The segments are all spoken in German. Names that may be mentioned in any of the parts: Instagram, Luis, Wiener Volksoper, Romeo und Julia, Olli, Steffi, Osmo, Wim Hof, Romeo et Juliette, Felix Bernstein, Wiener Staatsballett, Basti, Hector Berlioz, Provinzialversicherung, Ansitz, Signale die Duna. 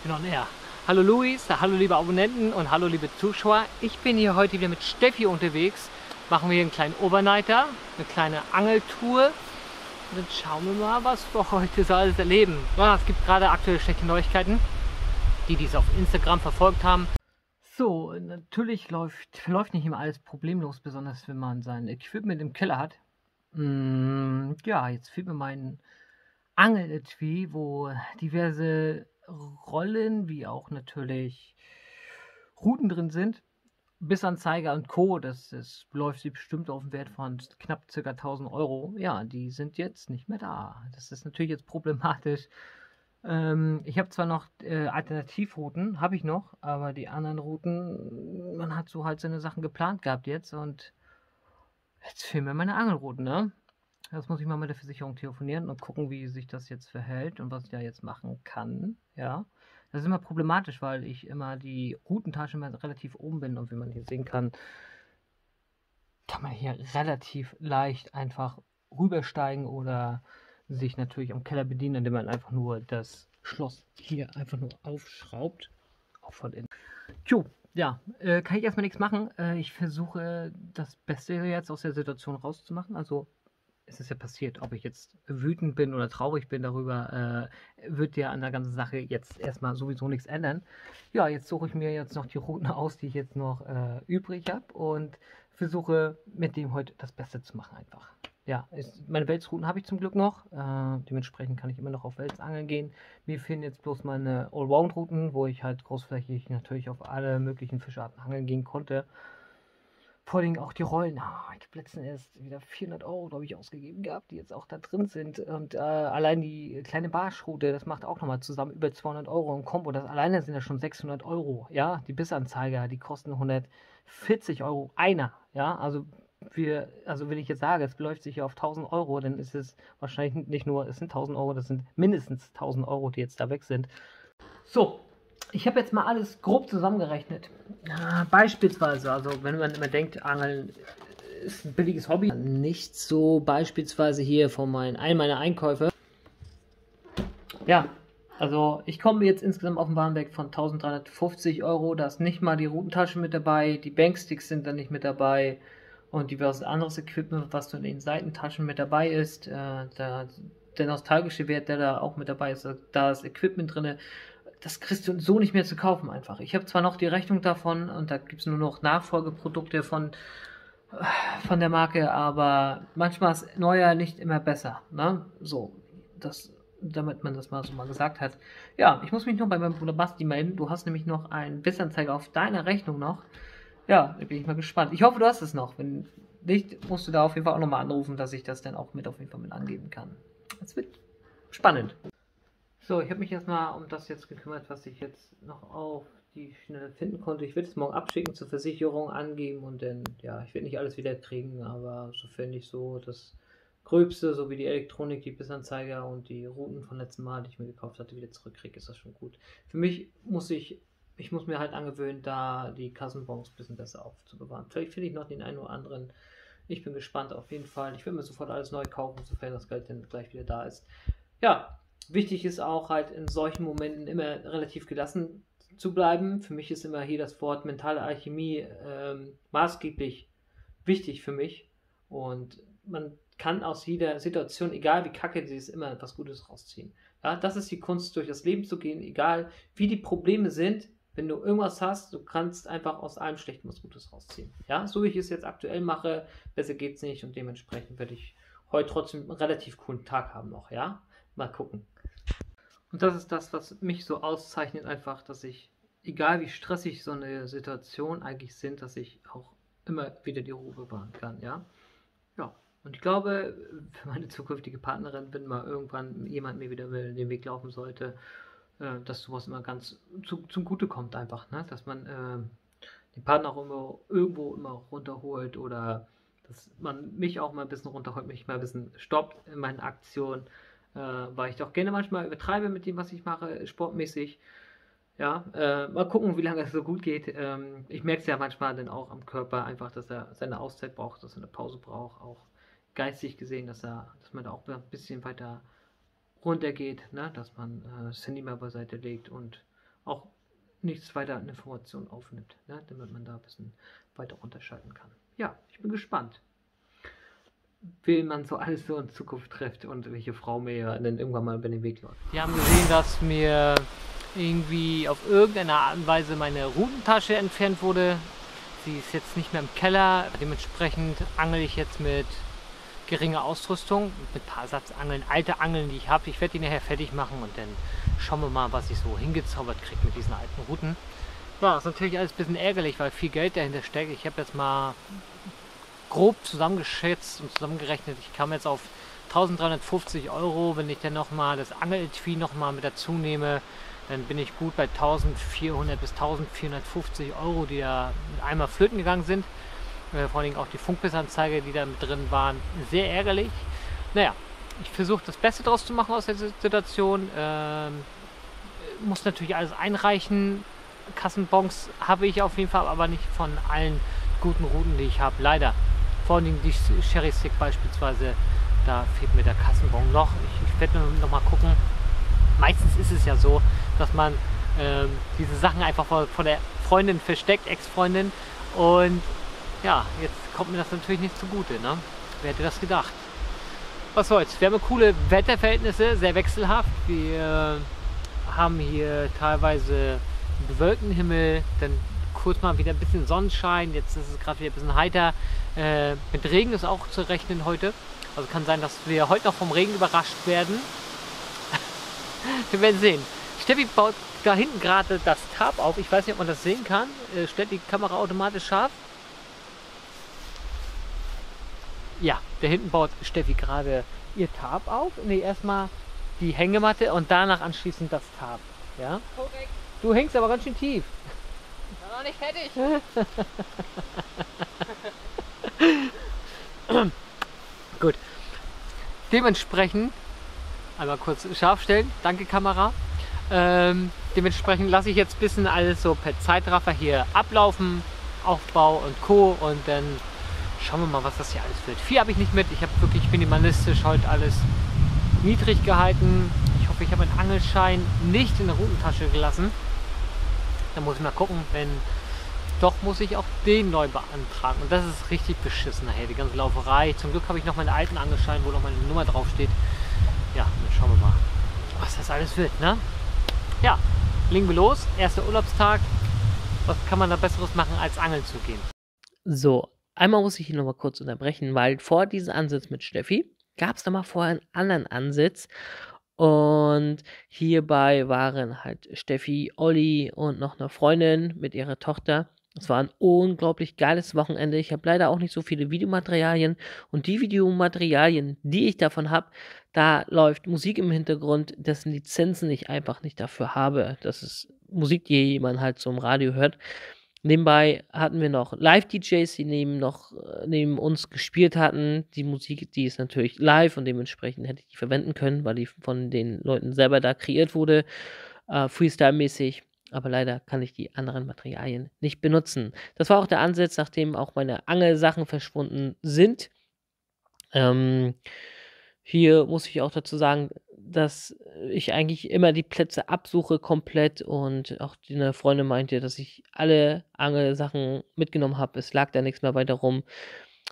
Ich bin noch näher. Hallo Luis, hallo liebe Abonnenten und hallo liebe Zuschauer. Ich bin hier heute wieder mit Steffi unterwegs. Machen wir hier einen kleinen Overnighter, eine kleine Angeltour. Und dann schauen wir mal, was wir heute so alles erleben. Ja, es gibt gerade aktuell schlechte Neuigkeiten, die es auf Instagram verfolgt haben. So, natürlich läuft nicht immer alles problemlos, besonders wenn man sein Equipment im Keller hat. Ja, jetzt fehlt mir mein Angel-Etui, wo diverse Rollen, wie auch natürlich Routen drin sind. Bissanzeiger und Co. Das läuft sie bestimmt auf den Wert von knapp ca. 1000 Euro. Ja, die sind jetzt nicht mehr da. Das ist natürlich jetzt problematisch. Ich habe zwar noch Alternativrouten, habe ich noch, aber die anderen Routen, man hat so halt seine Sachen geplant gehabt jetzt und jetzt fehlen mir meine Angelrouten, ne? Jetzt muss ich mal mit der Versicherung telefonieren und gucken, wie sich das jetzt verhält und was ich da jetzt machen kann, ja. Das ist immer problematisch, weil ich immer die Routentasche immer relativ oben bin und wie man hier sehen kann man hier relativ leicht einfach rübersteigen oder sich natürlich am Keller bedienen, indem man einfach nur das Schloss hier einfach nur aufschraubt. Auch von innen. Jo, ja, kann ich erstmal nichts machen. Ich versuche das Beste jetzt aus der Situation rauszumachen. Also es ist ja passiert, ob ich jetzt wütend bin oder traurig bin darüber, wird ja an der ganzen Sache jetzt erstmal sowieso nichts ändern. Ja, jetzt suche ich mir jetzt noch die Routen aus, die ich jetzt noch übrig habe und versuche mit dem heute das Beste zu machen einfach. Ja, meine Welsrouten habe ich zum Glück noch, dementsprechend kann ich immer noch auf Wels angeln gehen. Mir fehlen jetzt bloß meine Allround-Routen, wo ich halt großflächig natürlich auf alle möglichen Fischarten angeln gehen konnte. Vor allem auch die Rollen. Ich habe letztens erst wieder 400 Euro, glaube ich, ausgegeben gehabt, die jetzt auch da drin sind. Und allein die kleine Barschroute, das macht auch nochmal zusammen über 200 Euro im Kombo. Das alleine sind ja schon 600 Euro, ja. Die Bissanzeiger, die kosten 140 Euro einer, ja, also wenn ich jetzt sage, es beläuft sich hier auf 1000 Euro, dann ist es wahrscheinlich nicht nur, es sind 1000 Euro, das sind mindestens 1000 Euro, die jetzt da weg sind. So, ich habe jetzt mal alles grob zusammengerechnet. Beispielsweise, also wenn man immer denkt, Angeln ist ein billiges Hobby. Nicht so beispielsweise hier von meiner Einkäufe. Ja, also ich komme jetzt insgesamt auf den Warenwert von 1350 Euro. Da ist nicht mal die Routentasche mit dabei, die Banksticks sind da nicht mit dabei. Und diverses anderes Equipment, was so in den Seitentaschen mit dabei ist. Der nostalgische Wert, der da auch mit dabei ist, da ist Equipment drin. Das kriegst du so nicht mehr zu kaufen einfach. Ich habe zwar noch die Rechnung davon und da gibt es nur noch Nachfolgeprodukte von der Marke, aber manchmal ist neuer nicht immer besser. Ne? So, damit man das mal so mal gesagt hat. Ja, ich muss mich noch bei meinem Bruder Basti melden. Du hast nämlich noch einen Bissanzeiger auf deiner Rechnung noch. Ja, da bin ich mal gespannt. Ich hoffe, du hast es noch. Wenn nicht, musst du da auf jeden Fall auch nochmal anrufen, dass ich das dann auch mit auf jeden Fall mit angeben kann. Das wird spannend. So, ich habe mich erstmal um das jetzt gekümmert, was ich jetzt noch auf die Schnelle finden konnte. Ich werde es morgen abschicken, zur Versicherung angeben und dann, ja, ich werde nicht alles wieder kriegen, aber so finde ich so das Gröbste, so wie die Elektronik, die Bissanzeiger und die Routen vom letzten Mal, die ich mir gekauft hatte, wieder zurückkriege, ist das schon gut. Für mich muss mir halt angewöhnen, da die Kassenbons ein bisschen besser aufzubewahren. Vielleicht finde ich noch den einen oder anderen. Ich bin gespannt auf jeden Fall. Ich will mir sofort alles neu kaufen, sofern das Geld dann gleich wieder da ist. Ja, wichtig ist auch halt in solchen Momenten immer relativ gelassen zu bleiben. Für mich ist immer hier das Wort mentale Alchemie maßgeblich wichtig für mich. Und man kann aus jeder Situation, egal wie kacke sie ist, immer etwas Gutes rausziehen. Ja, das ist die Kunst, durch das Leben zu gehen, egal wie die Probleme sind. Wenn du irgendwas hast, du kannst einfach aus allem Schlechten was Gutes rausziehen. Ja, so wie ich es jetzt aktuell mache, besser geht's nicht und dementsprechend werde ich heute trotzdem einen relativ coolen Tag haben noch, ja? Mal gucken. Und das ist das, was mich so auszeichnet einfach, dass ich, egal wie stressig so eine Situation eigentlich sind, dass ich auch immer wieder die Ruhe bewahren kann, ja? Ja, und ich glaube, für meine zukünftige Partnerin, wenn mal irgendwann jemand mir wieder den Weg laufen sollte, dass sowas immer ganz zum Gute kommt einfach, ne? Dass man den Partner auch immer, irgendwo immer runterholt oder dass man mich auch mal ein bisschen runterholt, mich mal ein bisschen stoppt in meinen Aktionen, weil ich doch gerne manchmal übertreibe mit dem, was ich mache, sportmäßig. Ja, mal gucken, wie lange es so gut geht. Ich merke es ja manchmal dann auch am Körper einfach, dass er seine Auszeit braucht, dass er eine Pause braucht, auch geistig gesehen, dass man da auch ein bisschen weiter runtergeht, ne? Dass man das Handy mal beiseite legt und auch nichts weiter an Informationen aufnimmt, ne? Damit man da ein bisschen weiter unterscheiden kann. Ja, ich bin gespannt, wen man so alles so in Zukunft trifft und welche Frau mir dann irgendwann mal über den Weg läuft. Wir haben gesehen, dass mir irgendwie auf irgendeine Art und Weise meine Rutentasche entfernt wurde. Sie ist jetzt nicht mehr im Keller, dementsprechend angel ich jetzt mit geringer Ausrüstung, mit ein paar Satzangeln, alte Angeln, die ich habe. Ich werde die nachher fertig machen und dann schauen wir mal, was ich so hingezaubert kriege mit diesen alten Ruten. Ja, das ist natürlich alles ein bisschen ärgerlich, weil viel Geld dahinter steckt. Ich habe jetzt mal grob zusammengeschätzt und zusammengerechnet. Ich kam jetzt auf 1350 Euro. Wenn ich dann nochmal das Angeletui nochmal mit dazu nehme, dann bin ich gut bei 1400 bis 1450 Euro, die da mit einmal flöten gegangen sind. Vor allem auch die Funkbissanzeige, die da mit drin waren, sehr ärgerlich. Naja, ich versuche das Beste draus zu machen aus der Situation. Muss natürlich alles einreichen. Kassenbons habe ich auf jeden Fall, aber nicht von allen guten Routen, die ich habe. Leider. Vor allem die Sherry Stick beispielsweise, da fehlt mir der Kassenbon noch. Ich werde noch mal gucken. Meistens ist es ja so, dass man diese Sachen einfach vor der Freundin versteckt, Ex-Freundin, und ja, jetzt kommt mir das natürlich nicht zugute, ne? Wer hätte das gedacht? Was soll's, wir haben coole Wetterverhältnisse, sehr wechselhaft. Wir haben hier teilweise einen bewölkten Himmel, dann kurz mal wieder ein bisschen Sonnenschein, jetzt ist es gerade wieder ein bisschen heiter. Mit Regen ist auch zu rechnen heute, also kann sein, dass wir heute noch vom Regen überrascht werden. Wir werden sehen. Steffi baut da hinten gerade das Tarp auf. Ich weiß nicht, ob man das sehen kann. Stellt die Kamera automatisch scharf. Ja, da hinten baut Steffi gerade ihr Tarp auf. Ne, erstmal die Hängematte und danach anschließend das Tarp. Ja? Korrekt. Du hängst aber ganz schön tief. War noch nicht fertig. Gut. Dementsprechend einmal kurz scharf stellen. Danke, Kamera. Dementsprechend lasse ich jetzt ein bisschen alles so per Zeitraffer hier ablaufen. Aufbau und Co. Und dann schauen wir mal, was das hier alles wird. Viel habe ich nicht mit. Ich habe wirklich minimalistisch heute alles niedrig gehalten. Ich hoffe, ich habe meinen Angelschein nicht in der Rutentasche gelassen. Da muss ich mal gucken, wenn doch, muss ich auch den neu beantragen. Und das ist richtig beschissen nachher, die ganze Lauferei. Zum Glück habe ich noch meinen alten Angelschein, wo noch meine Nummer draufsteht. Ja, dann schauen wir mal, was das alles wird, ne? Ja, legen wir los. Erster Urlaubstag. Was kann man da Besseres machen, als angeln zu gehen? So, einmal muss ich hier nochmal kurz unterbrechen, weil vor diesem Ansitz mit Steffi gab es nochmal vorher einen anderen Ansitz. Und hierbei waren halt Steffi, Olli und noch eine Freundin mit ihrer Tochter. Es war ein unglaublich geiles Wochenende. Ich habe leider auch nicht so viele Videomaterialien. Und die Videomaterialien, die ich davon habe, da läuft Musik im Hintergrund, dessen Lizenzen ich einfach nicht dafür habe. Das ist Musik, die jemand halt so im Radio hört. Nebenbei hatten wir noch Live-DJs, die neben uns gespielt hatten. Die Musik, die ist natürlich live und dementsprechend hätte ich die verwenden können, weil die von den Leuten selber da kreiert wurde, Freestyle-mäßig. Aber leider kann ich die anderen Materialien nicht benutzen. Das war auch der Ansatz, nachdem auch meine Angelsachen verschwunden sind. Hier muss ich auch dazu sagen, dass ich eigentlich immer die Plätze absuche komplett und auch eine Freundin meinte, dass ich alle Angelsachen mitgenommen habe. Es lag da nichts mehr weiter rum.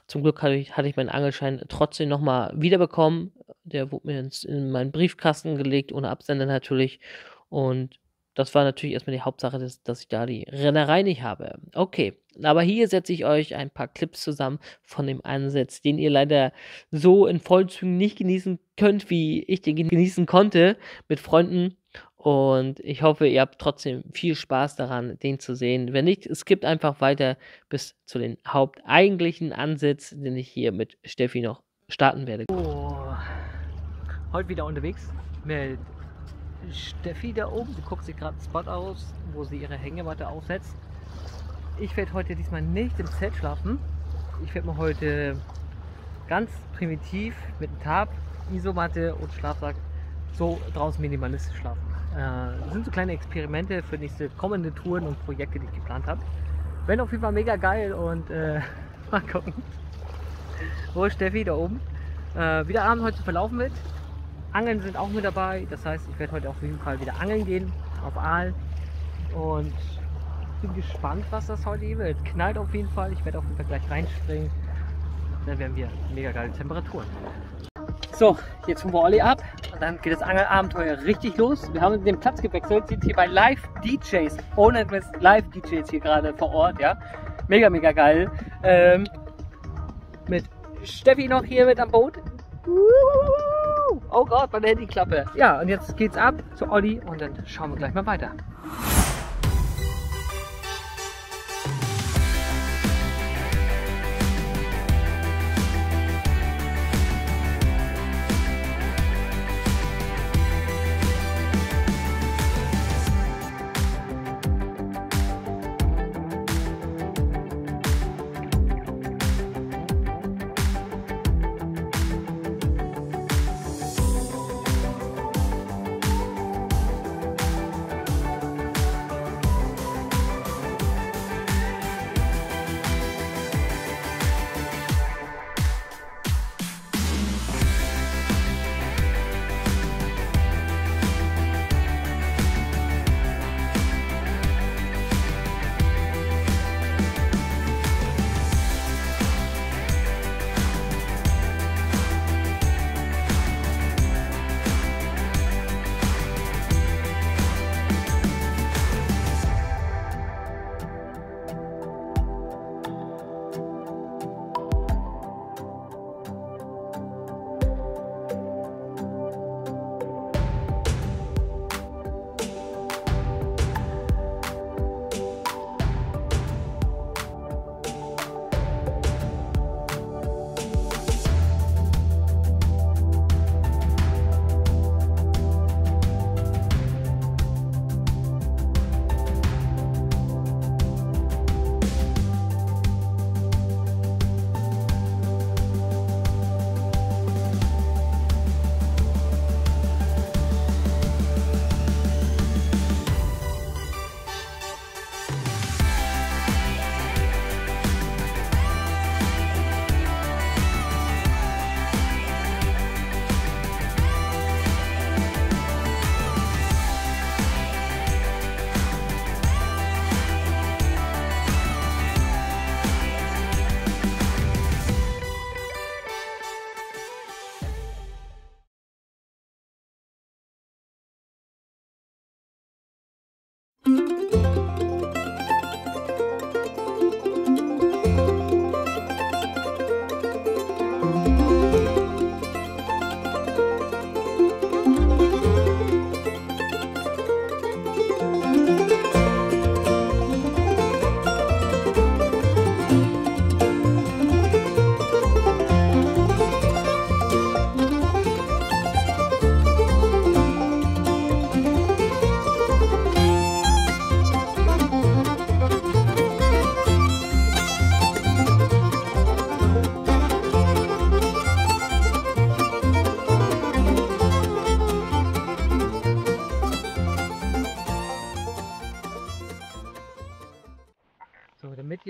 Zum Glück hatte ich meinen Angelschein trotzdem nochmal wiederbekommen. Der wurde mir in meinen Briefkasten gelegt, ohne Absender natürlich. Und das war natürlich erstmal die Hauptsache, dass ich da die Rennerei nicht habe. Okay, aber hier setze ich euch ein paar Clips zusammen von dem Ansatz, den ihr leider so in Vollzügen nicht genießen könnt, wie ich den genießen konnte mit Freunden. Und ich hoffe, ihr habt trotzdem viel Spaß daran, den zu sehen. Wenn nicht, skippt einfach weiter bis zu den haupteigentlichen Ansatz, den ich hier mit Steffi noch starten werde. Oh, heute wieder unterwegs mit Steffi da oben, sie guckt sich gerade einen Spot aus, wo sie ihre Hängematte aufsetzt. Ich werde heute diesmal nicht im Zelt schlafen. Ich werde mir heute ganz primitiv mit einem Tarp, Isomatte und Schlafsack so draußen minimalistisch schlafen. Das sind so kleine Experimente für nächste kommende Touren und Projekte, die ich geplant habe. Wenn auf jeden Fall mega geil und mal gucken, wo Steffi da oben wie der Abend heute verlaufen wird. Angeln sind auch mit dabei, das heißt, ich werde heute auf jeden Fall wieder angeln gehen, auf Aal. Und bin gespannt, was das heute wird. Knallt auf jeden Fall. Ich werde auf jeden Fall gleich reinspringen. Dann werden wir mega geile Temperaturen. So, jetzt holen wir Olli ab und dann geht das Angelabenteuer richtig los. Wir haben den Platz gewechselt, sind hier bei Live-DJs, ohne Live-DJs hier gerade vor Ort, ja. Mega, mega geil. Mit Steffi noch hier mit am Boot. Oh Gott, meine Handyklappe. Ja, und jetzt geht's ab zu Olli und dann schauen wir gleich mal weiter.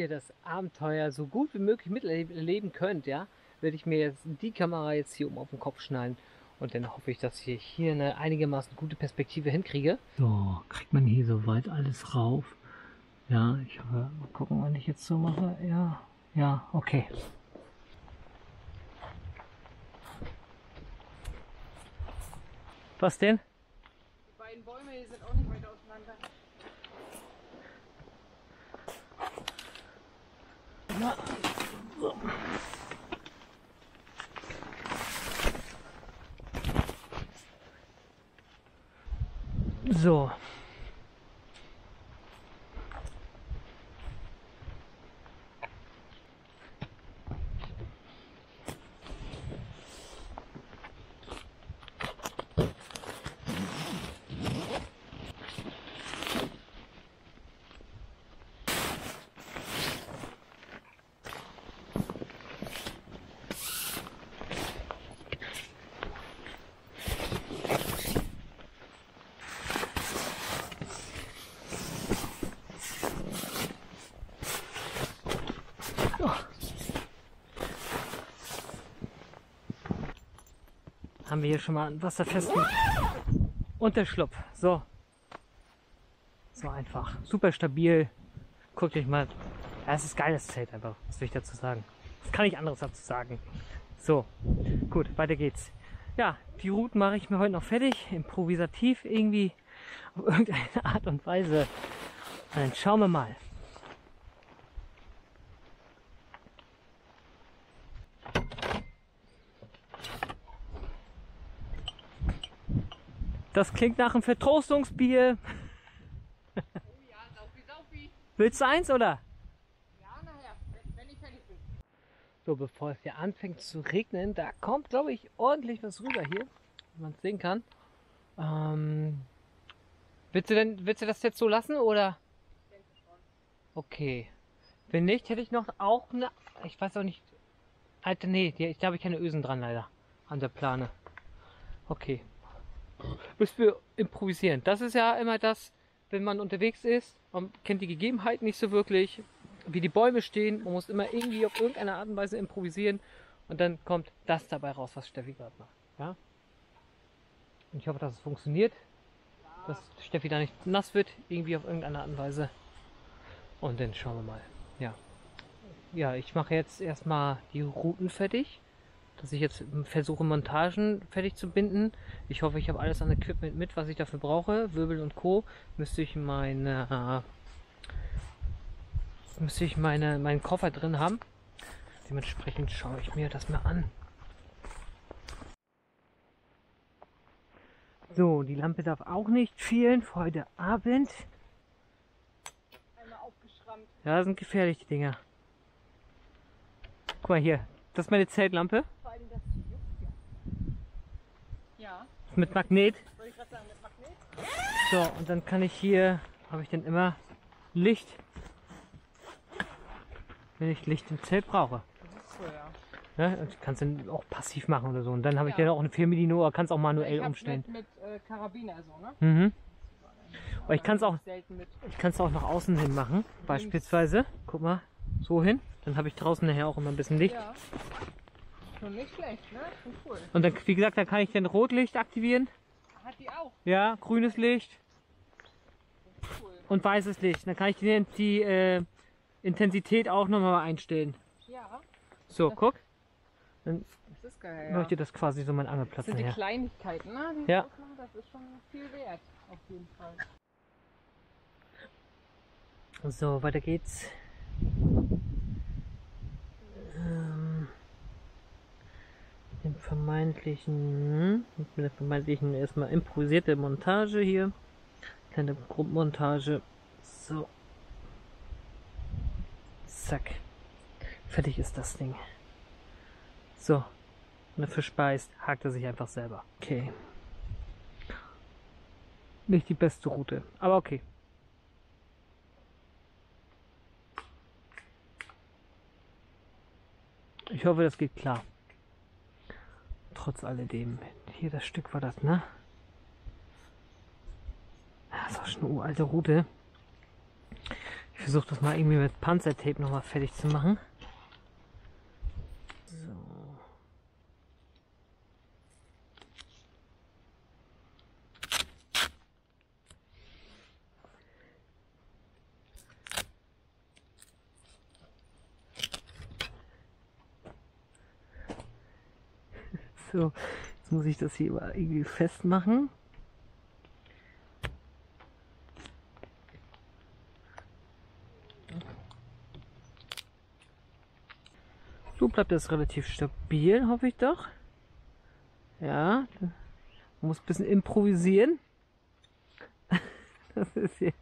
Das Abenteuer so gut wie möglich miterleben könnt, ja, werde ich mir jetzt die Kamera jetzt hier oben auf den Kopf schneiden und dann hoffe ich, dass ich hier eine einigermaßen gute Perspektive hinkriege. So, kriegt man hier soweit alles rauf. Ja, ich hoffe, mal gucken, was ich jetzt so mache. Ja, ja, okay. Was denn? Die beiden Bäume hier sind auch nicht weit auseinander. Ja. So. So. Haben wir hier schon mal einen wasserfesten Unterschlupf. So, Es war einfach super stabil. Guckt euch mal. Ja, es ist geil, das Zelt einfach. Was will ich dazu sagen? Was kann ich anderes dazu sagen? So, gut, weiter geht's. Ja, die Routen mache ich mir heute noch fertig. Improvisativ irgendwie. Auf irgendeine Art und Weise. Und dann schauen wir mal. Das klingt nach einem Vertrostungsbier. Oh ja, Saufi, Saufi. Willst du eins, oder? Ja, nachher, wenn ich fertig bin. So, bevor es hier anfängt zu regnen, da kommt, glaube ich, ordentlich was rüber hier, wenn man es sehen kann. Willst du das jetzt so lassen, oder? Ich denke schon. Okay. Wenn nicht, hätte ich noch auch eine... Ich weiß auch nicht... Alter, nee, ich glaube, ich habe keine Ösen dran, leider. An der Plane. Okay. Müssen wir improvisieren. Das ist ja immer das, wenn man unterwegs ist, man kennt die Gegebenheiten nicht so wirklich, wie die Bäume stehen, man muss immer irgendwie auf irgendeine Art und Weise improvisieren und dann kommt das dabei raus, was Steffi gerade macht. Ja? Und ich hoffe, dass es funktioniert, dass Steffi da nicht nass wird, irgendwie auf irgendeine Art und Weise. Und dann schauen wir mal. Ja, ja, ich mache jetzt erstmal die Routen fertig. Dass ich jetzt versuche, Montagen fertig zu binden. Ich hoffe, ich habe alles an Equipment mit, was ich dafür brauche. Wirbel und Co. Müsste ich meinen Koffer drin haben. Dementsprechend schaue ich mir das mal an. So, die Lampe darf auch nicht fehlen für heute Abend. Einmal aufgeschrammt. Ja, sind gefährlich, die Dinger. Guck mal hier, das ist meine Zeltlampe. Das juckt ja. Ja. Mit Magnet. Wollte ich gerade sagen, mit Magnet. So, und dann kann ich hier, habe ich dann immer Licht, wenn ich Licht im Zelt brauche. Das ist so, ja. Ja, und ich kann es dann auch passiv machen oder so. Und dann habe ich ja dann auch eine 4mm, kann es auch manuell ich umstellen. Mit Karabiner so, ne? Mhm. Aber ich kann es auch nach außen hin machen, beispielsweise. Guck mal, so hin. Dann habe ich draußen nachher auch immer ein bisschen Licht. Ja. Schon nicht schlecht, ne? Schon cool. Und dann, wie gesagt, da kann ich dann Rotlicht aktivieren. Hat die auch? Ja, grünes Licht. Cool. Und weißes Licht. Dann kann ich die Intensität auch nochmal einstellen. Ja. So, das guck. Dann das ist geil, ja. Leuchtet das quasi so mein Angelplatz. Das sind die Kleinigkeiten, ne? Die ja. Ausmachen, das ist schon viel wert, auf jeden Fall. So, weiter geht's. Mit der vermeintlichen erstmal improvisierte Montage hier. Kleine Grundmontage. So. Zack. Fertig ist das Ding. So. Wenn er verspeist, hakt er sich einfach selber. Okay. Nicht die beste Route, aber okay. Ich hoffe, das geht klar. Trotz alledem. Hier das Stück war das, ne? Das ist auch schon eine uralte Route. Ich versuche das mal irgendwie mit Panzertape nochmal fertig zu machen. So. So, jetzt muss ich das hier irgendwie festmachen. So bleibt das relativ stabil, hoffe ich doch. Ja, man muss ein bisschen improvisieren. Das ist hier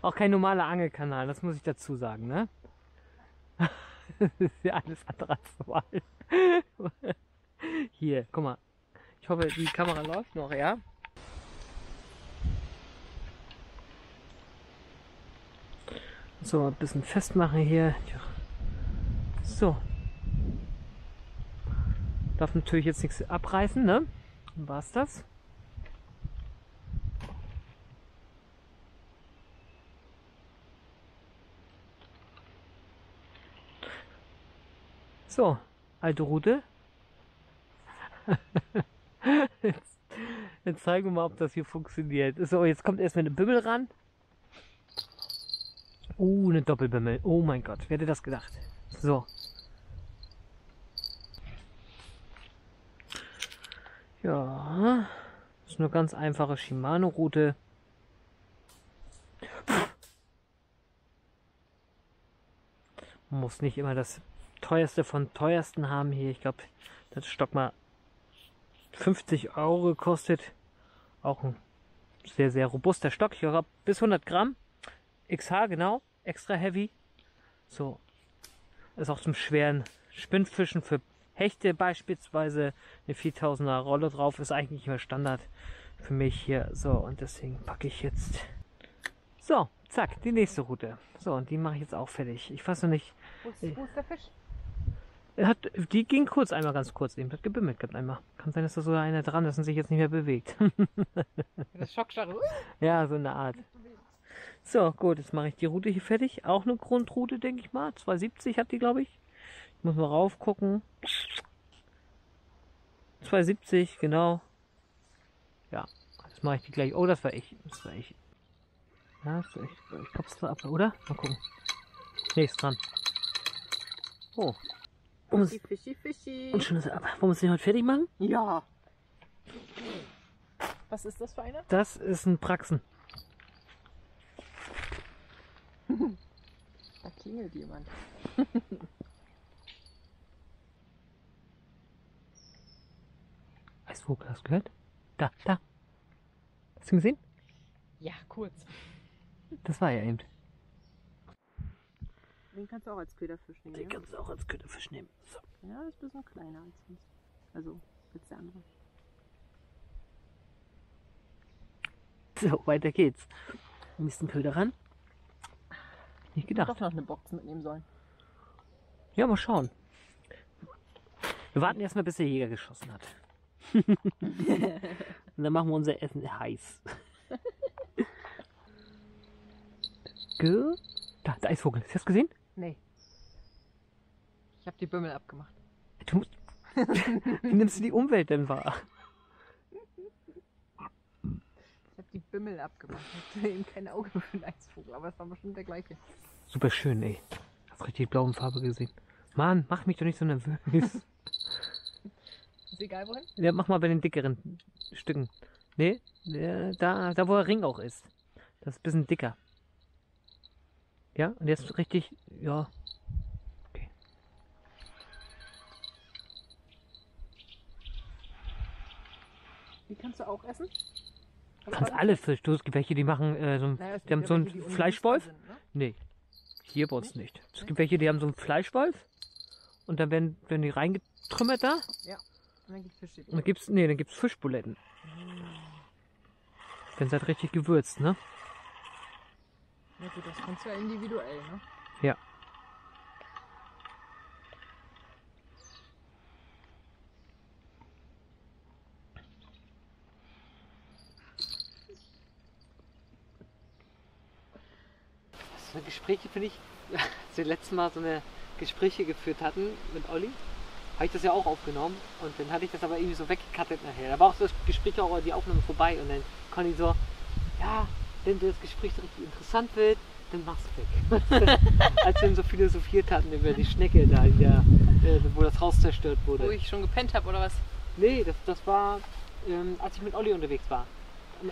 auch kein normaler Angelkanal, das muss ich dazu sagen, ne? Das ist ja alles andere als normal. Hier, guck mal. Ich hoffe, die Kamera läuft noch, ja? So, ein bisschen festmachen hier. So. Darf natürlich jetzt nichts abreißen, ne? Dann war's das. So, alte Route. Jetzt zeigen wir mal, ob das hier funktioniert. So, jetzt kommt erstmal eine Bimmel ran. Ohne Doppelbimmel. Oh mein Gott, wer hätte das gedacht? So. Ja. Das ist eine ganz einfache Shimano-Route. Muss nicht immer das teuerste von teuersten haben hier. Ich glaube, das Stock mal 50 Euro gekostet. Auch ein sehr, sehr robuster Stock. Ich glaube, bis 100 Gramm. XH, genau. Extra heavy. So. Ist auch zum schweren Spinnfischen für Hechte beispielsweise. Eine 4000er Rolle drauf. Ist eigentlich nicht mehr Standard für mich hier. So, und deswegen packe ich jetzt. So, zack, die nächste Route. So, und die mache ich jetzt auch fertig. Ich fasse nicht. Wo ist der Fisch? Die ging kurz einmal, ganz kurz eben. Hat gebimmelt gerade einmal. Kann sein, dass da sogar einer dran ist und sich jetzt nicht mehr bewegt. Das Schockstarre. Ja, so eine Art. So, gut, jetzt mache ich die Route hier fertig. Auch eine Grundroute, denke ich mal. 270 hat die, glaube ich. Ich muss mal rauf gucken. 270, genau. Ja, jetzt mache ich die gleich. Oh, das war ich. Das war ich. Ja, das war ich. Ich glaube, es war ab, oder? Mal gucken. Nee, ist dran. Oh. Fischi, fischi, fischi. Und schon ist er ab. Wollen wir uns den heute fertig machen? Ja. Was ist das für einer? Das ist ein Praxen. Da klingelt jemand. Weißt du, wo hast du gehört? Da, da. Hast du ihn gesehen? Ja, kurz. Das war ja eben. Den kannst du auch als Köderfisch nehmen. Den kannst du auch als Köderfisch nehmen. So. Ja, das ist ein bisschen kleiner als sonst. Also, als der andere. So, weiter geht's. Am nächsten Köder ran. Nicht gedacht. Ich hätte doch noch eine Box mitnehmen sollen. Ja, mal schauen. Wir warten erstmal, bis der Jäger geschossen hat. Und dann machen wir unser Essen heiß. Da, der Eisvogel. Hast du das gesehen? Nee. Ich habe die Bümmel abgemacht. Du musst. Wie nimmst du die Umwelt denn wahr? Ich habe die Bümmel abgemacht. Ich hatte eben kein Auge für den Eisvogel, aber es war bestimmt der gleiche. Super schön, ey. Hast richtig die blauen Farbe gesehen. Mann, mach mich doch nicht so nervös. Ist egal wohin? Ja, mach mal bei den dickeren Stücken. Nee, da wo der Ring auch ist. Das ist ein bisschen dicker. Ja, und jetzt richtig, ja. Okay. Die kannst du auch essen? Kannst alle Fische. Du, es gibt welche, die machen die haben so einen Fleischwolf. Sind, ne? Nee, hier bei uns nicht. Es gibt welche, die haben so einen Fleischwolf. Und dann werden die reingetrümmert da. Ja, und dann gibt's Fische. Und dann gibt's Fischbuletten. Dann seid richtig gewürzt, ne? Ja gut, das kannst du ja individuell, ne? Ja. So eine Gespräche finde ich, als wir letztes Mal so eine Gespräche geführt hatten mit Olli, habe ich das ja auch aufgenommen und dann hatte ich das aber irgendwie so weggekattet nachher. Da war auch so das Gespräch, auch die Aufnahme vorbei und dann konnte ich so, ja, wenn das Gespräch richtig interessant wird, dann mach's weg. Als wenn so philosophiert hatten über die Schnecke da, wo das Haus zerstört wurde. Wo ich schon gepennt habe, oder was? Nee, das war, als ich mit Olli unterwegs war.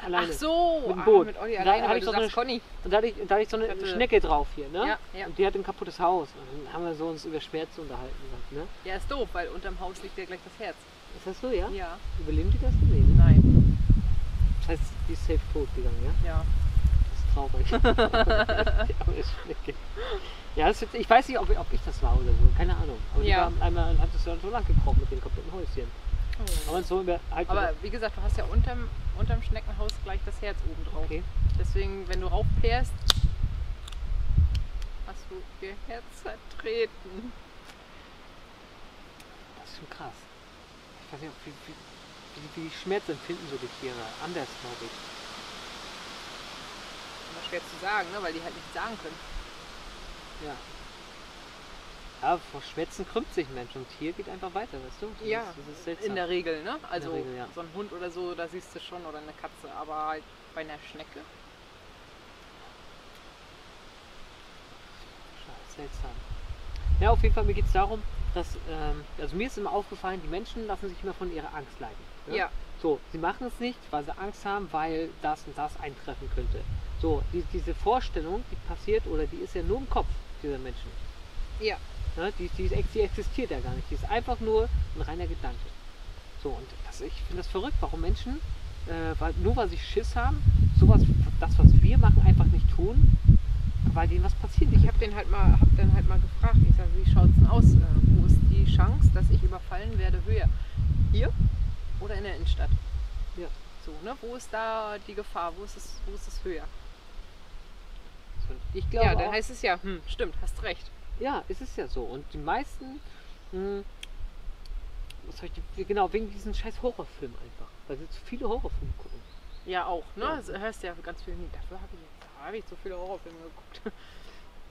Alleine. Ach so, mit dem Boot. Mit Olli alleine, weil du sagst Conny. Und da hatte ich so eine Schnecke drauf hier, ne? Ja, ja. Und die hat ein kaputtes Haus. Und dann haben wir so uns über Schmerz unterhalten. Ne? Ja, ist doof, weil unterm Haus liegt ja gleich das Herz. Ist das so, ja? Ja. Überleben die das denn? Nein. Das heißt, die ist safe tot gegangen, ja? Ja. Das ist traurig. Ja, das ist, ich weiß nicht, ob ich das war oder so, keine Ahnung. Aber ja. Die war einmal und hat es so lang gekrochen mit dem kaputten Häuschen. Oh. Aber, so aber wie gesagt, du hast ja unterm Schneckenhaus gleich das Herz oben drauf. Okay. Deswegen, wenn du rauffährst, hast du ihr Herz zertreten. Das ist schon krass. Ich weiß nicht, ob die Schmerzen empfinden so die Tiere anders, glaube ich. Immer schwer zu sagen, ne? Weil die halt nichts sagen können. Ja. Aber vor Schmerzen krümmt sich ein Mensch und ein Tier geht einfach weiter, weißt du? Ja, das ist in der Regel, ne? Also Regel, ja. So ein Hund oder so, da siehst du schon, oder eine Katze, aber halt bei einer Schnecke. seltsam. Ja, auf jeden Fall, mir geht es darum, dass, also mir ist immer aufgefallen, die Menschen lassen sich immer von ihrer Angst leiten. Ne? Ja. So, sie machen es nicht, weil sie Angst haben, weil das und das eintreffen könnte. So, diese Vorstellung, die passiert, oder die ist ja nur im Kopf dieser Menschen. Ja. Ne? Die existiert ja gar nicht. Die ist einfach nur ein reiner Gedanke. So, und ich finde das verrückt, warum Menschen, nur weil sie Schiss haben, sowas, das, was wir machen, einfach nicht tun, weil denen was passiert. Ich hab dann halt mal gefragt, ich sage, wie schaut es denn aus? Wo ist die Chance, dass ich überfallen werde, höher? Hier oder in der Innenstadt? Ja. So, ne? Wo ist da die Gefahr? Wo ist es höher? Ich glaube, ja, dann auch, heißt es ja, stimmt, hast recht. Ja, es ist ja so. Und die meisten, genau, wegen diesen scheiß Horrorfilmen einfach. Weil sie zu viele Horrorfilme gucken. Ja, auch, ne? Ja. Also, hörst du ja ganz viel, dafür habe ich so viele Horrorfilme geguckt.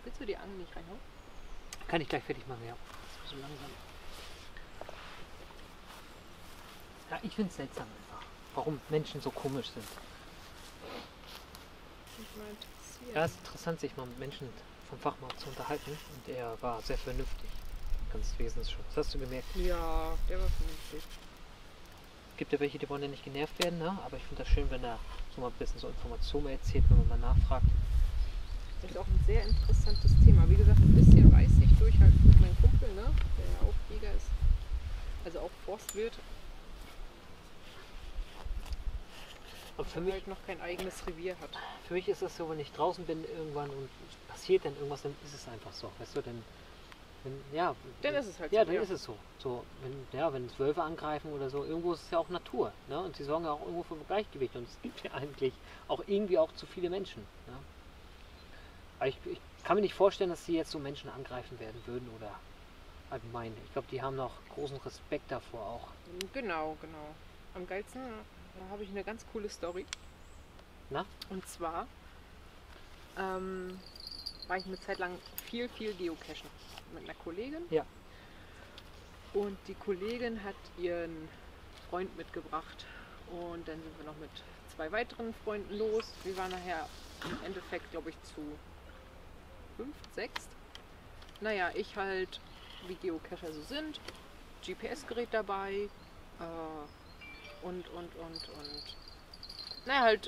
Willst du die Angel nicht reinhauen? Kann ich gleich fertig machen, ja. Das ist so langsam. Ja, ich finde es seltsam einfach, warum Menschen so komisch sind. Ja, es ist interessant, sich mal mit Menschen vom Fachmann zu unterhalten. Und er war sehr vernünftig. Ganz wesentlich schon. Das hast du gemerkt? Ja, der war vernünftig. Es gibt ja welche, die wollen ja nicht genervt werden, ne? Aber ich finde das schön, wenn er so mal ein bisschen so Informationen erzählt, wenn man mal nachfragt. Das ist auch ein sehr interessantes Thema. Wie gesagt, ein bisschen weiß ich durch halt mit meinem Kumpel, ne? Der ja auch Jäger ist, also auch Forstwirt. Und für mich halt noch kein eigenes Revier hat. Für mich ist das so, wenn ich draußen bin irgendwann und passiert dann irgendwas, dann ist es einfach so, weißt du, dann ist es halt so. Ja, dann ist es so. So wenn Wölfe angreifen oder so, irgendwo ist es ja auch Natur. Ne? Und sie sorgen ja auch irgendwo für Gleichgewicht. Und es gibt ja eigentlich auch irgendwie auch zu viele Menschen. Ne? Aber ich kann mir nicht vorstellen, dass sie jetzt so Menschen angreifen werden würden oder allgemein. Ich glaube, die haben noch großen Respekt davor auch. Genau. Am geilsten habe ich eine ganz coole Story. Na? Und zwar war ich eine Zeit lang viel geocachen mit einer Kollegin. Ja. Und die Kollegin hat ihren Freund mitgebracht. Und dann sind wir noch mit zwei weiteren Freunden los. Wir waren nachher im Endeffekt, glaube ich, zu 5, 6. Naja, ich halt, wie Geocacher so sind, GPS-Gerät dabei, naja, halt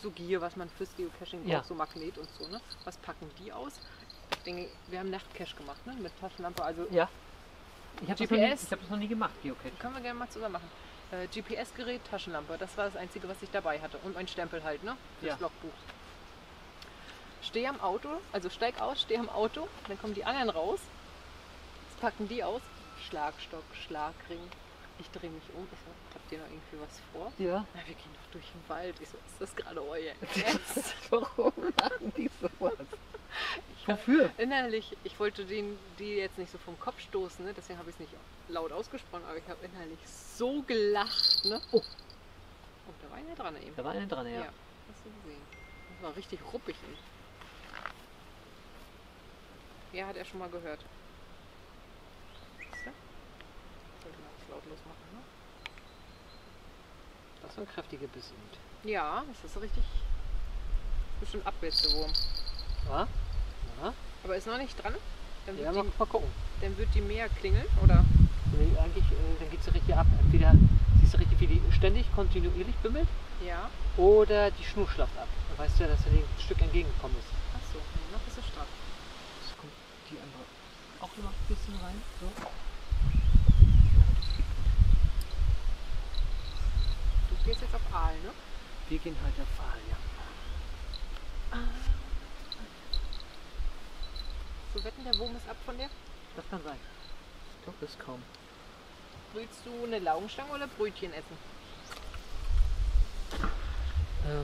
so Gier, was man fürs Geocaching braucht, ja. So Magnet und so, ne? Was packen die aus? Ich denke, wir haben Nachtcache gemacht, ne? Mit Taschenlampe, also ja. Ich habe das noch nie gemacht, Geocache. Können wir gerne mal zusammen machen. GPS-Gerät, Taschenlampe, das war das Einzige, was ich dabei hatte. Und mein Stempel halt, ne? Fürs ja. Logbuch. Stehe am Auto, also steig aus, stehe am Auto, dann kommen die anderen raus. Jetzt packen die aus. Schlagstock, Schlagring. Ich drehe mich um. Ich sag, habt ihr noch irgendwie was vor? Ja. Na, wir gehen doch durch den Wald. Ich so, ist das gerade euer Ernst? Warum machen die sowas? Wofür? Innerlich, ich wollte die jetzt nicht so vom Kopf stoßen, ne? Deswegen habe ich es nicht laut ausgesprochen, aber ich habe innerlich so gelacht. Ne? Oh. Oh, da war einer dran eben. Da war einer dran, ja. Ja, hast du gesehen. Das war richtig ruppig. Ey. Ja, hat er schon mal gehört. Lautlos machen. Ne? Das ist ein kräftiger Biss. Ja, das ist so richtig. Bestimmt abwärts der Wurm. Ja? Ja. Aber ist noch nicht dran? Dann wird ja, mal gucken. Dann wird die mehr klingeln, oder? Nee, eigentlich, dann geht sie richtig ab. Entweder siehst du richtig, wie die ständig kontinuierlich bimmelt. Ja. Oder die Schnur schlaft ab. Dann weißt du ja, dass er ein Stück entgegengekommen ist. Achso, nee, noch ist es straff. Jetzt kommt die andere auch noch ein bisschen rein. So. Du gehst jetzt auf Aal, ne? Wir gehen halt auf Aal, ja. So, wetten, der Wurm ist ab von dir? Das kann sein. Ich glaube, das kaum. Willst du eine Laugenstange oder Brötchen essen?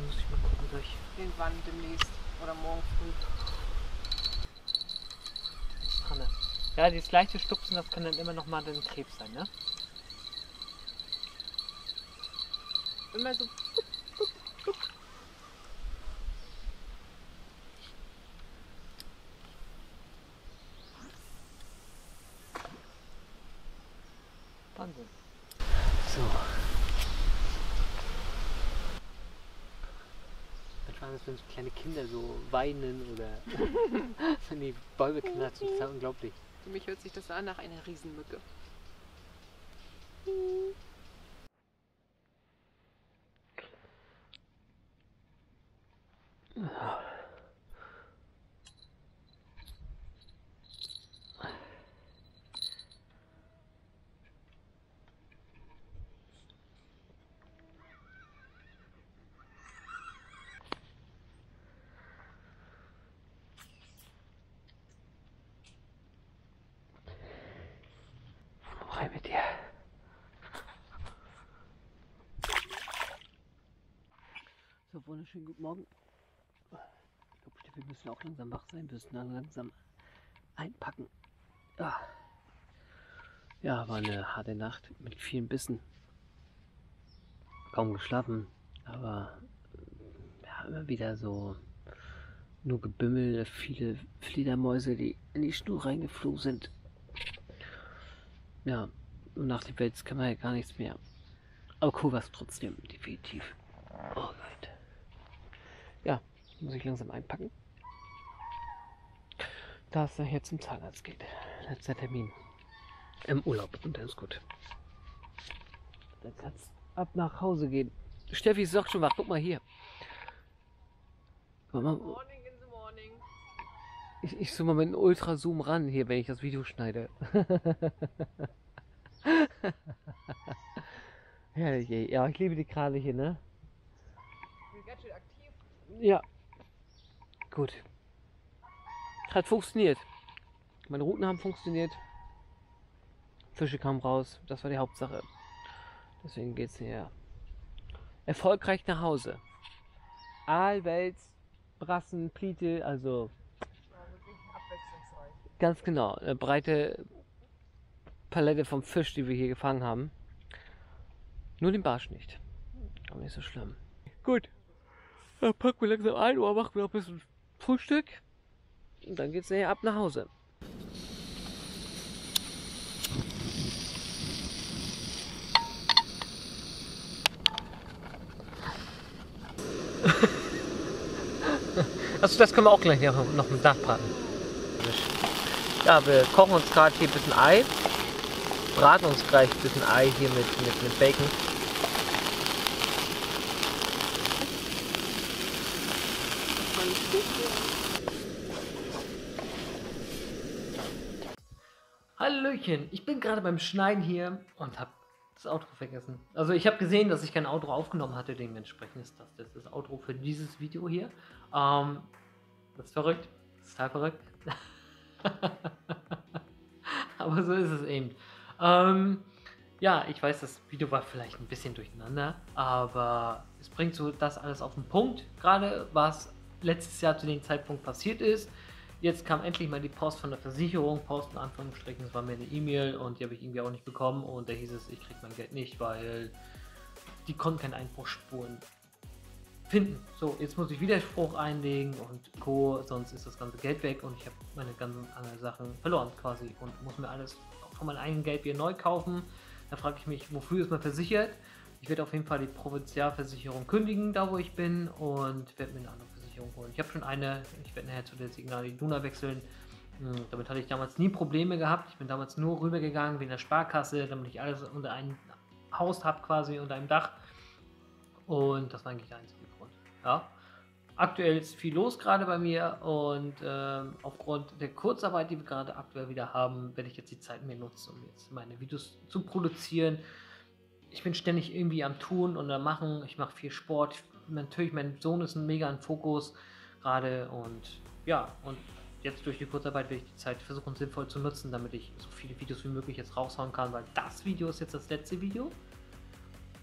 Muss ich mal gucken gleich. Irgendwann demnächst oder morgen früh. Panne. Ja, dieses leichte Stupsen, das kann dann immer noch mal ein Krebs sein, ne? Immer so. Wahnsinn. So. Manchmal dass wenn so kleine Kinder so weinen oder so in die Bäume knatschen. Das ist ja unglaublich. Für mich hört sich das an nach einer Riesenmücke. Mit dir. So, wunderschönen guten Morgen. Ich glaube, Steffi, wir müssen auch langsam wach sein, wir müssen dann langsam einpacken. Ja, war eine harte Nacht mit vielen Bissen. Kaum geschlafen, aber ja, immer wieder so nur Gebimmel, viele Fledermäuse, die in die Schnur reingeflogen sind. Ja, und nach dem Wels kann man ja gar nichts mehr. Aber cool war es trotzdem, definitiv. Oh Gott. Ja, muss ich langsam einpacken. Da es nachher zum Zahnarzt geht. Letzter Termin. Im Urlaub und dann ist gut. Dann kann es ab nach Hause gehen. Steffi ist doch schon wach, guck mal hier. Good morning in the morning. Ich zoome mal mit einem Ultrazoom ran hier, wenn ich das Video schneide. Herrlich, ja, ich liebe die Krale hier, ne? Ich bin ganz schön aktiv. Ja. Gut. Hat funktioniert. Meine Routen haben funktioniert. Fische kamen raus. Das war die Hauptsache. Deswegen geht's hier erfolgreich nach Hause. Aal, Wels, Brassen, Pliete, also. Ganz genau, eine breite Palette vom Fisch, die wir hier gefangen haben. Nur den Barsch nicht. Aber nicht so schlimm. Gut, dann packen wir langsam ein Uhr, machen wir noch ein bisschen Frühstück. Und dann geht's nachher ab nach Hause. Achso, das können wir auch gleich noch mit nachbraten. Ja, wir kochen uns gerade hier ein bisschen Ei, braten uns gleich ein bisschen Ei hier mit Bacon. Hallöchen, ich bin gerade beim Schneiden hier und habe das Outro vergessen. Also ich habe gesehen, dass ich kein Outro aufgenommen hatte, dementsprechend ist das jetzt das Outro für dieses Video hier. Das ist verrückt, das ist total verrückt. Aber so ist es eben. Ja, ich weiß, das Video war vielleicht ein bisschen durcheinander, aber es bringt so das alles auf den Punkt. Gerade was letztes Jahr zu dem Zeitpunkt passiert ist. Jetzt kam endlich mal die Post von der Versicherung. Post in Anführungsstrichen, es war mir eine E-Mail und die habe ich irgendwie auch nicht bekommen. Und da hieß es, ich kriege mein Geld nicht, weil die konnten keine Einbruchsspuren finden. So, jetzt muss ich Widerspruch einlegen und Co., sonst ist das ganze Geld weg und ich habe meine ganzen anderen Sachen verloren quasi und muss mir alles von meinem eigenen Geld wieder neu kaufen. Da frage ich mich, wofür ist man versichert? Ich werde auf jeden Fall die Provinzialversicherung kündigen, da wo ich bin, und werde mir eine andere Versicherung holen. Ich habe schon eine, ich werde nachher zu der Signale die Duna wechseln. Damit hatte ich damals nie Probleme gehabt. Ich bin damals nur rübergegangen wegen der Sparkasse, damit ich alles unter einem Haus habe quasi, unter einem Dach. Und das war eigentlich der einzige Grund. Ja. Aktuell ist viel los gerade bei mir und aufgrund der Kurzarbeit, die wir gerade aktuell wieder haben, werde ich jetzt die Zeit mehr nutzen, um jetzt meine Videos zu produzieren. Ich bin ständig irgendwie am Tun und am Machen. Ich mache viel Sport. Natürlich, mein Sohn ist ein mega im Fokus gerade und ja, und jetzt durch die Kurzarbeit werde ich die Zeit versuchen sinnvoll zu nutzen, damit ich so viele Videos wie möglich jetzt raushauen kann, weil das Video ist jetzt das letzte Video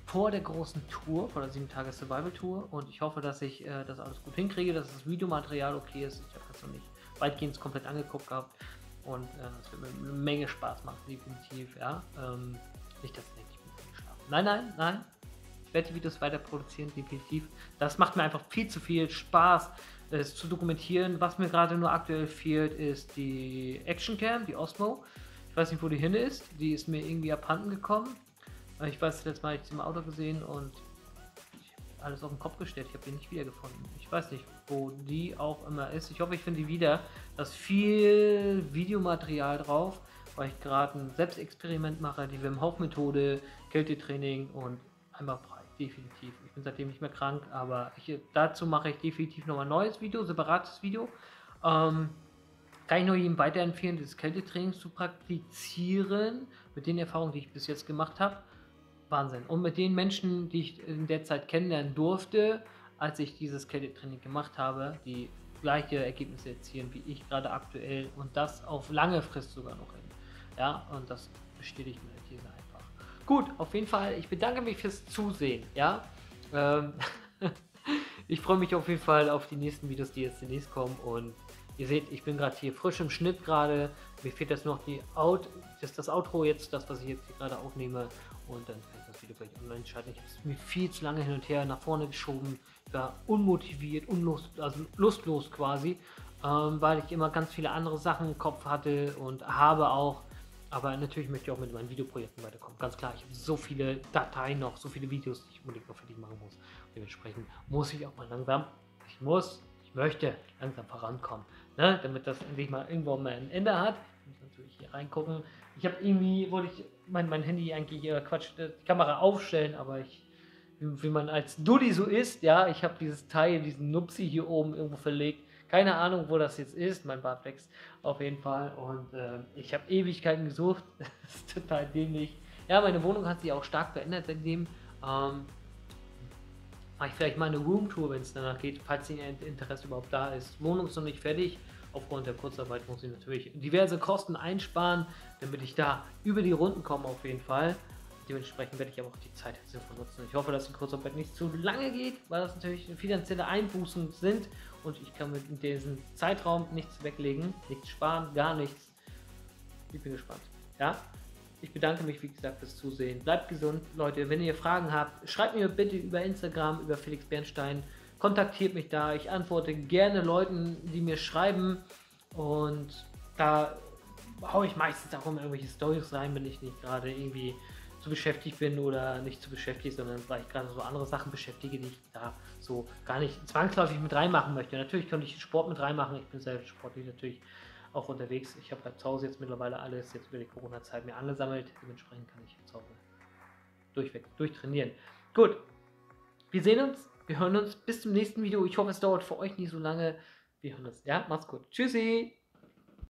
vor der großen Tour, vor der 7-Tage-Survival-Tour, und ich hoffe, dass ich das alles gut hinkriege, dass das Videomaterial okay ist. Ich habe das noch nicht weitgehend komplett angeguckt gehabt und es wird mir eine Menge Spaß machen, definitiv, ja. Nicht, dass ich nicht schlafen. Nein. Ich werde die Videos weiter produzieren, definitiv. Das macht mir einfach viel zu viel Spaß, es zu dokumentieren. Was mir gerade nur aktuell fehlt, ist die Actioncam, die Osmo. Ich weiß nicht, wo die hin ist. Die ist mir irgendwie abhanden gekommen. Ich weiß, letztes Mal habe ich sie im Auto gesehen und ich alles auf den Kopf gestellt. Ich habe die nicht wiedergefunden. Ich weiß nicht, wo die auch immer ist. Ich hoffe, ich finde die wieder. Da ist viel Videomaterial drauf, weil ich gerade ein Selbstexperiment mache. Die Wim Hof Methode, Kältetraining und Einmalbrei. Definitiv. Ich bin seitdem nicht mehr krank, aber dazu mache ich definitiv nochmal ein neues Video, separates Video. Kann ich nur jedem weiterempfehlen, dieses Kältetraining zu praktizieren, mit den Erfahrungen, die ich bis jetzt gemacht habe. Wahnsinn. Und mit den Menschen, die ich in der Zeit kennenlernen durfte, als ich dieses Kältetraining gemacht habe, die gleiche Ergebnisse erzielen wie ich gerade aktuell und das auf lange Frist sogar noch hin. Ja, und das bestätigt mir diese einfach. Gut, auf jeden Fall, ich bedanke mich fürs Zusehen. Ja, ich freue mich auf jeden Fall auf die nächsten Videos, die jetzt demnächst kommen, und ihr seht, ich bin gerade hier frisch im Schnitt gerade. Mir fehlt jetzt noch das Outro jetzt, das, was ich jetzt hier gerade aufnehme. Und dann kann ich das Video gleich online schalten. Ich habe es mir viel zu lange hin und her nach vorne geschoben. Ich war unmotiviert, also lustlos quasi, weil ich immer ganz viele andere Sachen im Kopf hatte und habe auch. Aber natürlich möchte ich auch mit meinen Videoprojekten weiterkommen. Ganz klar, ich habe so viele Dateien noch, so viele Videos, die ich unbedingt noch für dich machen muss. Und dementsprechend muss ich auch mal langsam, ich möchte langsam vorankommen, ne? Damit das endlich mal irgendwann mal ein Ende hat. Ich muss natürlich hier reingucken. Ich habe irgendwie, wollte ich mein Handy eigentlich hier, Quatsch, die Kamera aufstellen, aber wie man als Dulli so ist, ja, ich habe dieses Teil, diesen Nupsi hier oben irgendwo verlegt. Keine Ahnung, wo das jetzt ist, mein Bart wächst auf jeden Fall, und ich habe Ewigkeiten gesucht. Das ist total dämlich. Ja, meine Wohnung hat sich auch stark verändert seitdem. Mache ich vielleicht mal eine Roomtour, wenn es danach geht, falls Ihr Interesse überhaupt da ist. Wohnung ist noch nicht fertig. Aufgrund der Kurzarbeit muss ich natürlich diverse Kosten einsparen, damit ich da über die Runden komme auf jeden Fall. Dementsprechend werde ich aber auch die Zeit jetzt sinnvoll nutzen. Ich hoffe, dass die Kurzarbeit nicht zu lange geht, weil das natürlich finanzielle Einbußen sind und ich kann mit diesem Zeitraum nichts weglegen, nichts sparen, gar nichts. Ich bin gespannt. Ja? Ich bedanke mich, wie gesagt, fürs Zusehen. Bleibt gesund, Leute. Wenn ihr Fragen habt, schreibt mir bitte über Instagram, über Felix Bernstein. Kontaktiert mich da. Ich antworte gerne Leuten, die mir schreiben. Und da haue ich meistens auch immer irgendwelche Storys rein, wenn ich nicht gerade irgendwie zu beschäftigt bin oder nicht zu beschäftigt, sondern weil ich gerade so andere Sachen beschäftige, die ich da so gar nicht zwangsläufig mit reinmachen möchte. Natürlich könnte ich den Sport mit reinmachen. Ich bin selbst sportlich natürlich auch unterwegs. Ich habe halt zu Hause jetzt mittlerweile alles jetzt über die Corona-Zeit mir angesammelt. Dementsprechend kann ich jetzt auch durchtrainieren. Gut, wir sehen uns, wir hören uns bis zum nächsten Video. Ich hoffe, es dauert für euch nicht so lange. Wir hören uns. Ja, macht's gut. Tschüssi!